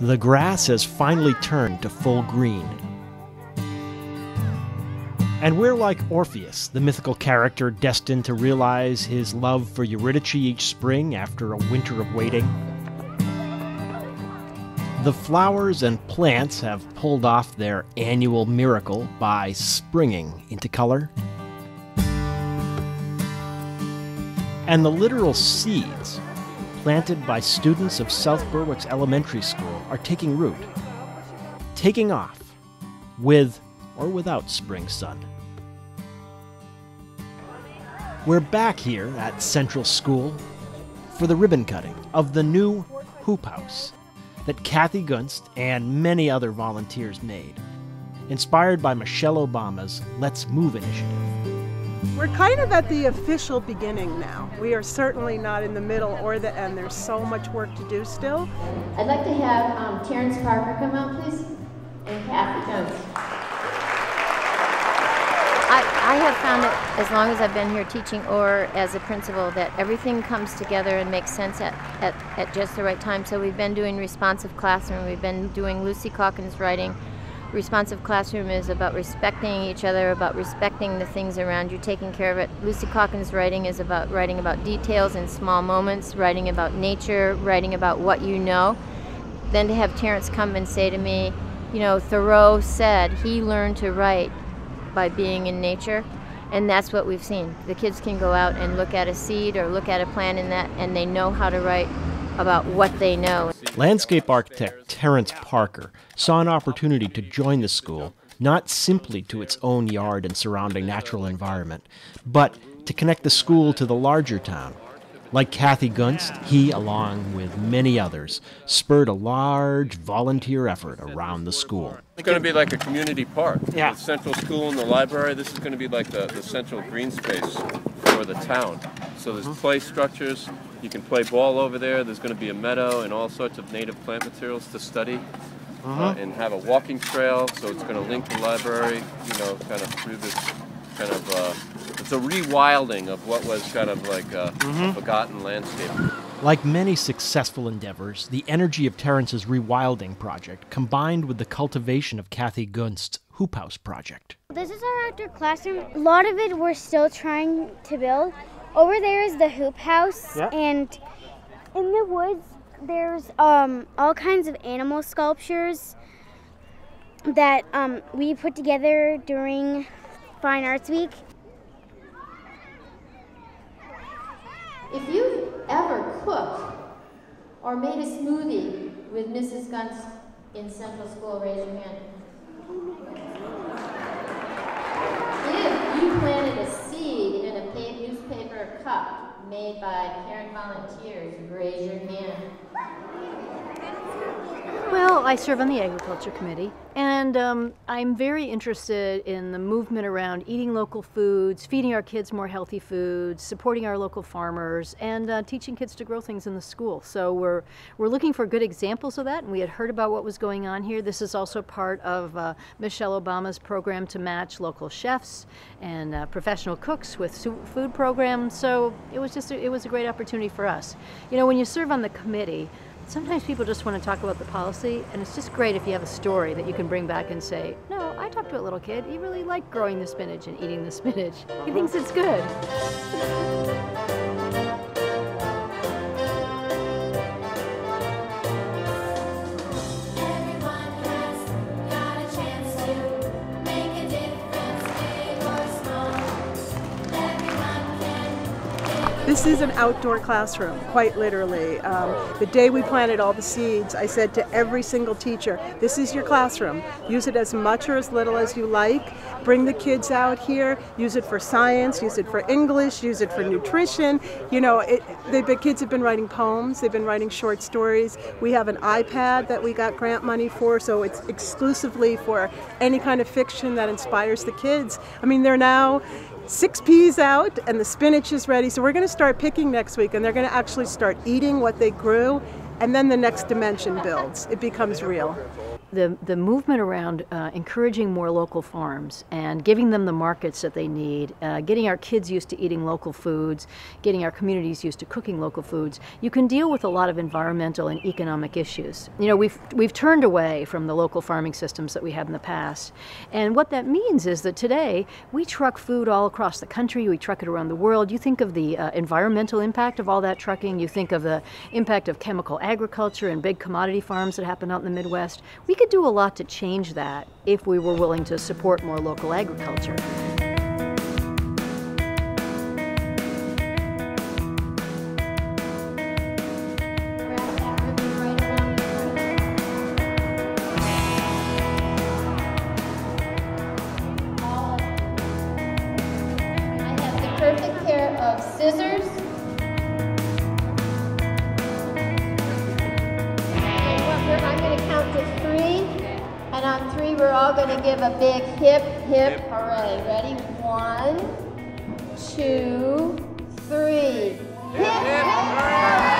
The grass has finally turned to full green. And we're like Orpheus, the mythical character destined to realize his love for Eurydice each spring after a winter of waiting. The flowers and plants have pulled off their annual miracle by springing into color. And the literal seeds, planted by students of South Berwick's Elementary School, are taking root, taking off, with or without spring sun. We're back here at Central School for the ribbon cutting of the new hoop house that Kathy Gunst and many other volunteers made, inspired by Michelle Obama's Let's Move initiative. We're kind of at the official beginning now. We are certainly not in the middle or the end. There's so much work to do still. I'd like to have Terrence Parker come out, please, and Kathy Jones. I have found that as long as I've been here teaching or as a principal that everything comes together and makes sense at just the right time. So we've been doing responsive classroom, we've been doing Lucy Calkins writing. Responsive classroom is about respecting each other, about respecting the things around you, taking care of it. Lucy Calkins writing is about writing about details and small moments, writing about nature, writing about what you know. Then to have Terrence come and say to me, you know, Thoreau said he learned to write by being in nature, and that's what we've seen. The kids can go out and look at a seed or look at a plant in that, and they know how to write about what they know. Landscape architect Terrence Parker saw an opportunity to join the school, not simply to its own yard and surrounding natural environment, but to connect the school to the larger town. Like Kathy Gunst, he, along with many others, spurred a large volunteer effort around the school. It's going to be like a community park. Yeah. The central school and the library, this is going to be like the central green space for the town. So there's play structures, you can play ball over there, there's going to be a meadow and all sorts of native plant materials to study. And have a walking trail, so it's going to link the library, you know, kind of through this kind of... It's a rewilding of what was kind of like a forgotten landscape. Like many successful endeavors, the energy of Terrence's rewilding project combined with the cultivation of Kathy Gunst's hoop house project. This is our outdoor classroom. A lot of it we're still trying to build. Over there is the hoop house, and in the woods there's all kinds of animal sculptures that we put together during Fine Arts Week. If you've ever cooked or made a smoothie with Mrs. Gunst in Central School, raise your hand. If you planted a seed in a paid newspaper cup made by Karen volunteers, raise your hand. Well, I serve on the Agriculture Committee, and I'm very interested in the movement around eating local foods, feeding our kids more healthy foods, supporting our local farmers, and teaching kids to grow things in the school. So we're looking for good examples of that, and we had heard about what was going on here. This is also part of Michelle Obama's program to match local chefs and professional cooks with food programs, so it was a great opportunity for us. You know, when you serve on the committee, sometimes people just want to talk about the policy, and it's just great if you have a story that you can bring back and say, no, I talked to a little kid, he really liked growing the spinach and eating the spinach. He thinks it's good. This is an outdoor classroom, quite literally. The day we planted all the seeds, I said to every single teacher, this is your classroom. Use it as much or as little as you like. Bring the kids out here. Use it for science, use it for English, use it for nutrition. You know, the kids have been writing poems, they've been writing short stories. We have an iPad that we got grant money for, so it's exclusively for any kind of fiction that inspires the kids. I mean, they're now 6 peas out and the spinach is ready, so we're going to start picking next week, and they're going to actually start eating what they grew, and then the next dimension builds. It becomes real. the movement around encouraging more local farms and giving them the markets that they need, getting our kids used to eating local foods, getting our communities used to cooking local foods, you can deal with a lot of environmental and economic issues. You know, we've turned away from the local farming systems that we had in the past. And what that means is that today, we truck food all across the country, we truck it around the world. You think of the environmental impact of all that trucking, you think of the impact of chemical agriculture and big commodity farms that happen out in the Midwest. We could do a lot to change that if we were willing to support more local agriculture. I have the perfect pair of scissors. We're all going to give a big hip, hip, hooray. Ready? 1, 2, 3. Hip, hip, hip, hip, hooray!